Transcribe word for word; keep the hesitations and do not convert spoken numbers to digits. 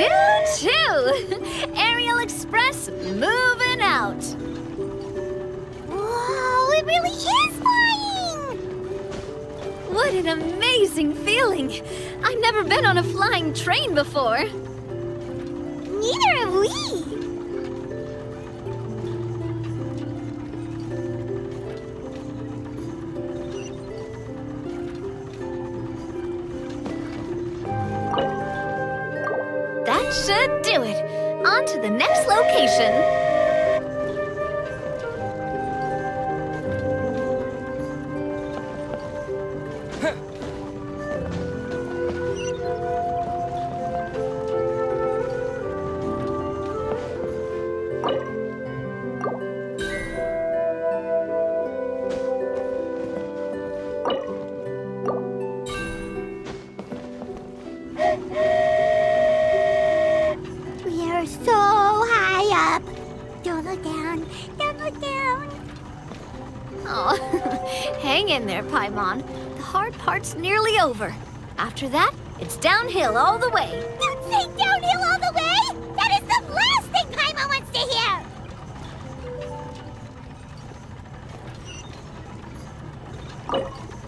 Chill, chill! Aerial Express moving out! Whoa, it really is flying! What an amazing feeling! I've never been on a flying train before! Neither have we! Should do it. On to the next location. Huh. Hang in there, Paimon. The hard part's nearly over. After that, it's downhill all the way. Don't say downhill all the way! That is the last thing Paimon wants to hear!